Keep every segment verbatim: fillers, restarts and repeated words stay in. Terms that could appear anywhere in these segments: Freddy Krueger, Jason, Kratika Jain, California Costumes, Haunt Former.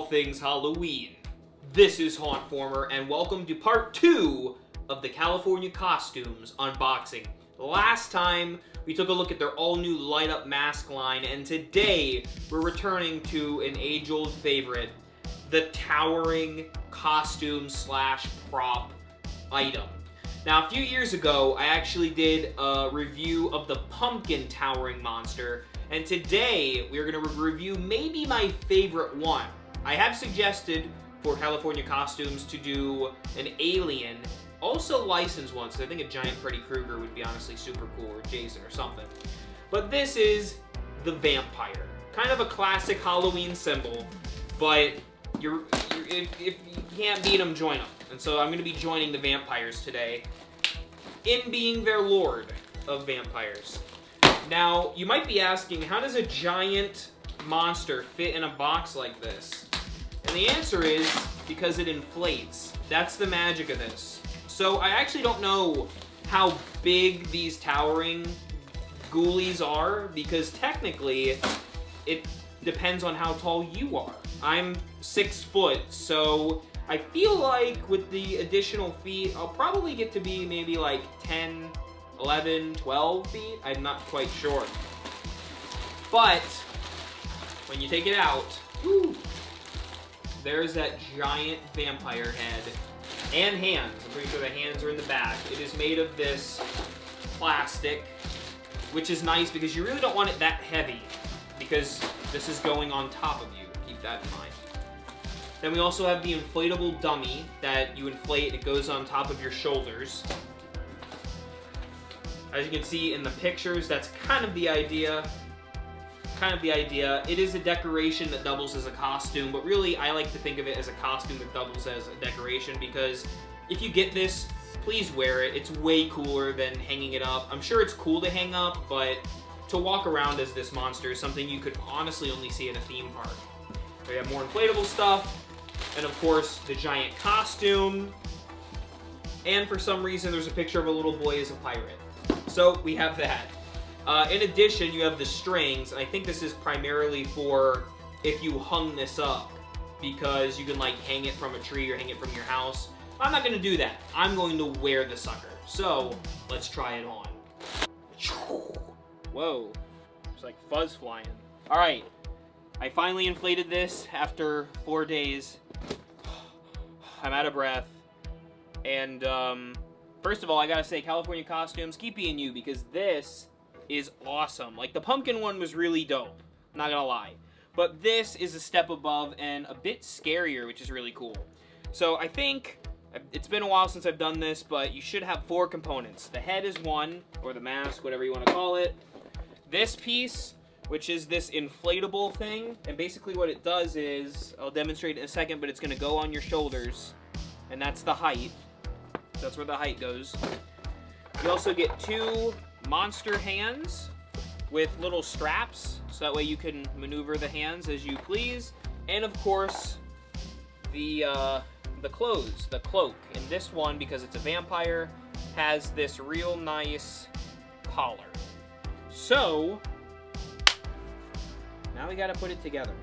all things Halloween. This is Haunt Former, and welcome to part two of the California Costumes unboxing. Last time, we took a look at their all-new light-up mask line, and today, we're returning to an age-old favorite, the towering costume slash prop item. Now, a few years ago, I actually did a review of the pumpkin towering monster, and today, we are gonna review maybe my favorite one. I have suggested for California Costumes to do an alien, also licensed one, so I think a giant Freddy Krueger would be honestly super cool, or Jason or something. But this is the vampire. Kind of a classic Halloween symbol, but you're, you're if, if you can't beat them, join them. And so I'm going to be joining the vampires today in being their lord of vampires. Now, you might be asking, how does a giant monster fit in a box like this? And the answer is because it inflates. That's the magic of this. So I actually don't know how big these towering ghoulies are, because technically it depends on how tall you are. I'm six foot, so I feel like with the additional feet, I'll probably get to be maybe like ten, eleven, twelve feet. I'm not quite sure. But when you take it out, woo, there's that giant vampire head and hands. I'm pretty sure the hands are in the back. It is made of this plastic, which is nice because you really don't want it that heavy because this is going on top of you. Keep that in mind. Then we also have the inflatable dummy that you inflate. It goes on top of your shoulders. As you can see in the pictures, that's kind of the idea. Kind of the idea. It is a decoration that doubles as a costume, but really I like to think of it as a costume that doubles as a decoration, because if you get this, please wear it. It's way cooler than hanging it up. I'm sure it's cool to hang up, but to walk around as this monster is something you could honestly only see at a theme park. We have more inflatable stuff, and of course the giant costume, and for some reason there's a picture of a little boy as a pirate. So we have that. Uh, in addition, you have the strings, and I think this is primarily for if you hung this up, because you can like hang it from a tree or hang it from your house. I'm not going to do that. I'm going to wear the sucker. So let's try it on. Whoa, it's like fuzz flying. All right, I finally inflated this after four days. I'm out of breath, and um, first of all, I gotta say, California Costumes, keep being you, because this is awesome. Like, the pumpkin one was really dope, I'm not gonna lie. But this is a step above and a bit scarier, which is really cool. So I think, it's been a while since I've done this, but you should have four components. The head is one, or the mask, whatever you wanna call it. This piece, which is this inflatable thing, and basically what it does is, I'll demonstrate in a second, but it's gonna go on your shoulders, and that's the height. That's where the height goes. You also get two monster hands with little straps, so that way you can maneuver the hands as you please. And of course, the uh, the clothes, the cloak. And this one, because it's a vampire, has this real nice collar. So, now we gotta put it together.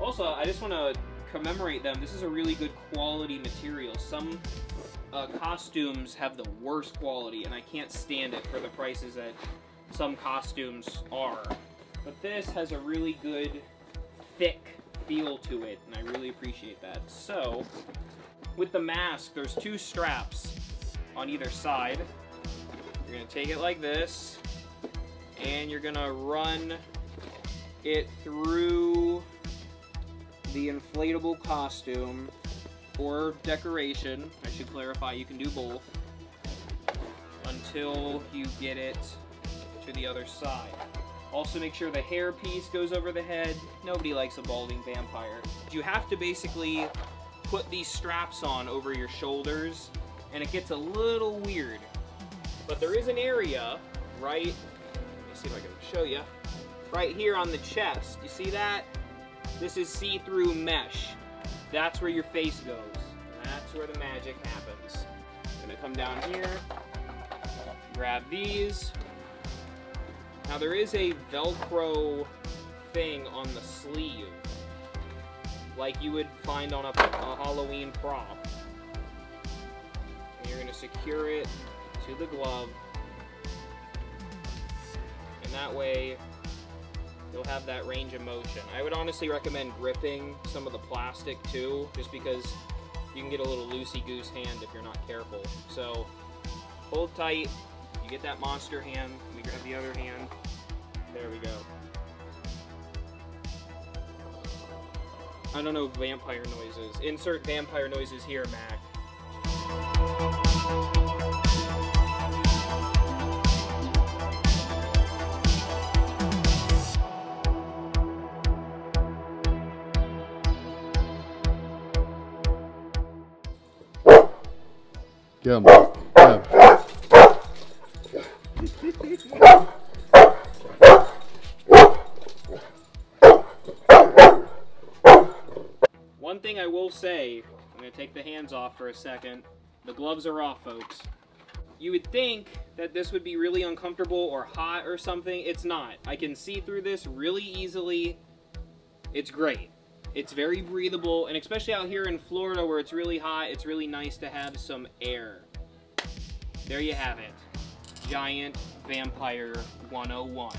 Also, I just wanna commemorate them. This is a really good quality material. Some Uh, costumes have the worst quality, and I can't stand it for the prices that some costumes are. But this has a really good, thick feel to it, and I really appreciate that. So, with the mask, there's two straps on either side. You're gonna take it like this, and you're gonna run it through the inflatable costume. Or decoration, I should clarify, you can do both, until you get it to the other side. Also make sure the hair piece goes over the head. Nobody likes a balding vampire. You have to basically put these straps on over your shoulders, and it gets a little weird. But there is an area, right, let me see if I can show you, right here on the chest, you see that? This is see-through mesh. That's where your face goes. And that's where the magic happens. I'm gonna come down here, grab these. Now there is a Velcro thing on the sleeve, like you would find on a, a Halloween prop. And you're going to secure it to the glove. And that way, you'll have that range of motion. I would honestly recommend gripping some of the plastic too, just because you can get a little loosey-goose hand if you're not careful. So hold tight, you get that monster hand, let me grab the other hand, there we go. I don't know vampire noises. Insert vampire noises here, Mac. Get him. Get him. One thing I will say, I'm going to take the hands off for a second. The gloves are off, folks. You would think that this would be really uncomfortable or hot or something. It's not. I can see through this really easily. It's great. It's very breathable, and especially out here in Florida where it's really hot, it's really nice to have some air. There you have it. Giant Vampire one oh one.